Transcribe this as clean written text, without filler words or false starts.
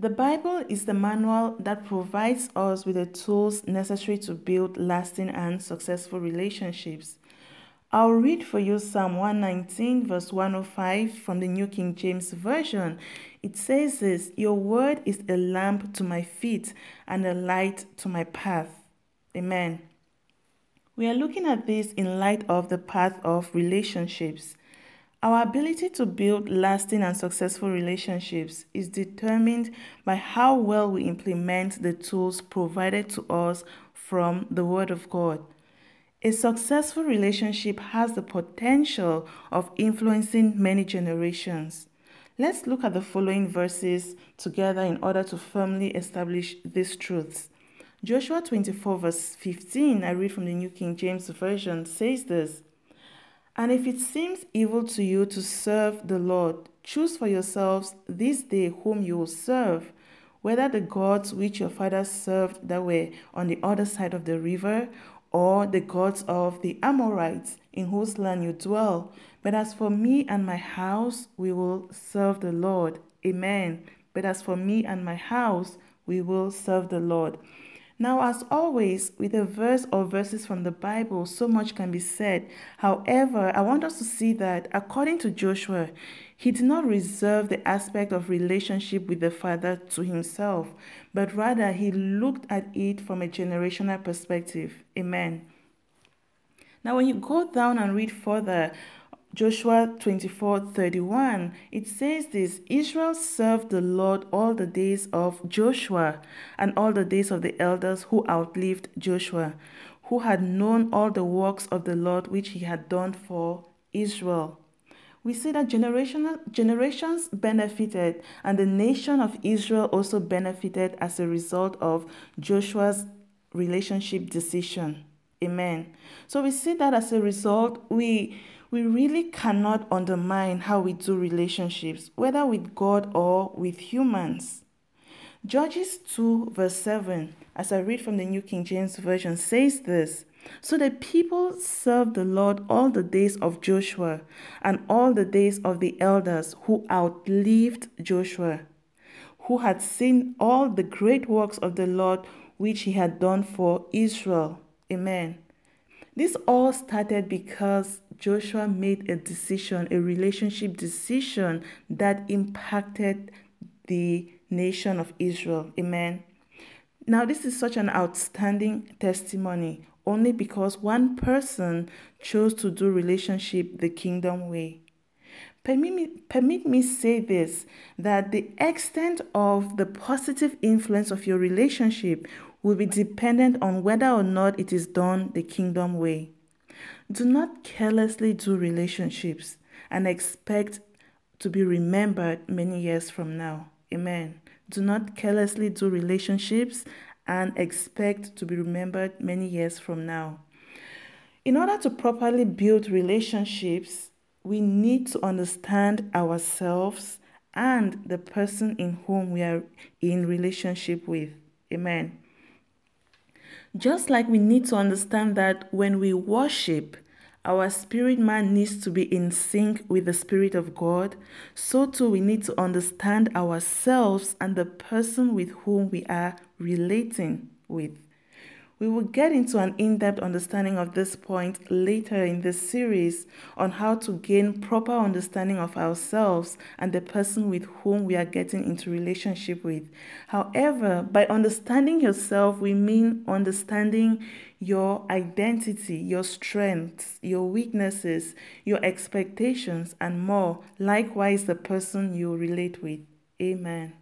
The Bible is the manual that provides us with the tools necessary to build lasting and successful relationships. I'll read for you Psalm 119 verse 105 from the New King James Version. It says this, "Your word is a lamp to my feet and a light to my path." Amen. We are looking at this in light of the path of relationships. Our ability to build lasting and successful relationships is determined by how well we implement the tools provided to us from the Word of God. A successful relationship has the potential of influencing many generations. Let's look at the following verses together in order to firmly establish these truths. Joshua 24 verse 15, I read from the New King James Version, says this, "And if it seems evil to you to serve the Lord, choose for yourselves this day whom you will serve, whether the gods which your fathers served that were on the other side of the river, or the gods of the Amorites in whose land you dwell. But as for me and my house, we will serve the Lord." Amen. But as for me and my house, we will serve the Lord. Now, as always, with a verse or verses from the Bible, so much can be said. However, I want us to see that, according to Joshua, he did not reserve the aspect of relationship with the Father to himself, but rather he looked at it from a generational perspective. Amen. Now, when you go down and read further, Joshua 24:31, it says this, "Israel served the Lord all the days of Joshua and all the days of the elders who outlived Joshua, who had known all the works of the Lord which he had done for Israel." We see that generations benefited, and the nation of Israel also benefited as a result of Joshua's relationship decision. Amen. So we see that as a result, we really cannot undermine how we do relationships, whether with God or with humans. Judges 2 verse 7, as I read from the New King James Version, says this, "So the people served the Lord all the days of Joshua and all the days of the elders who outlived Joshua, who had seen all the great works of the Lord which he had done for Israel." Amen. This all started because Joshua made a decision, a relationship decision that impacted the nation of Israel. Amen. Now, this is such an outstanding testimony only because one person chose to do relationship the kingdom way. Permit me say this, that the extent of the positive influence of your relationship will be dependent on whether or not it is done the kingdom way. Do not carelessly do relationships and expect to be remembered many years from now. Amen. Do not carelessly do relationships and expect to be remembered many years from now. In order to properly build relationships, we need to understand ourselves and the person in whom we are in relationship with. Amen. Just like we need to understand that when we worship, our spirit man needs to be in sync with the Spirit of God, so too we need to understand ourselves and the person with whom we are relating with. We will get into an in-depth understanding of this point later in this series on how to gain proper understanding of ourselves and the person with whom we are getting into relationship with. However, by understanding yourself, we mean understanding your identity, your strengths, your weaknesses, your expectations, and more. Likewise, the person you relate with. Amen.